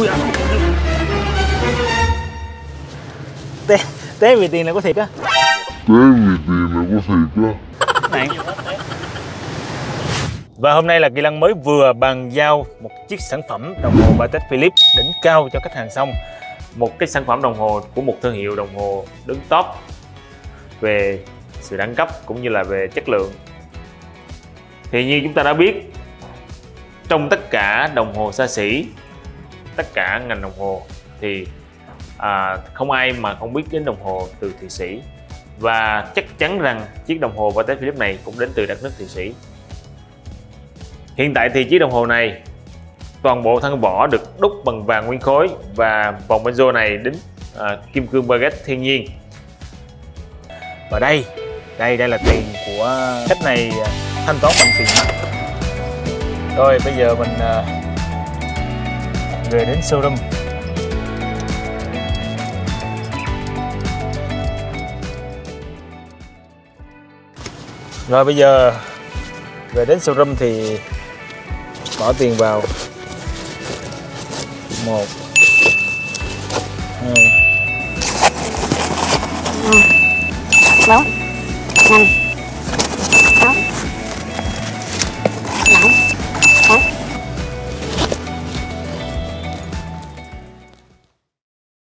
Ui à. Té vì tiền là có thiệt á. Này. Và hôm nay là Kỳ Lân mới vừa bàn giao một chiếc sản phẩm đồng hồ Patek Philippe đỉnh cao cho khách hàng xong. Một cái sản phẩm đồng hồ của một thương hiệu đồng hồ đứng top về sự đẳng cấp cũng như là về chất lượng. Thì như chúng ta đã biết, trong tất cả đồng hồ xa xỉ, tất cả ngành đồng hồ thì không ai mà không biết đến đồng hồ từ Thụy Sĩ. Và chắc chắn rằng chiếc đồng hồ Patek Philippe này cũng đến từ đất nước Thụy Sĩ. Hiện tại thì chiếc đồng hồ này toàn bộ thân vỏ được đúc bằng vàng nguyên khối và vòng benzo này đính kim cương baguette thiên nhiên. Và đây là tiền của khách này thanh toán bằng tiền mặt. Rồi bây giờ mình về đến showroom. Rồi bây giờ về đến showroom thì bỏ tiền vào 1, 2, 3, 4, 5, 6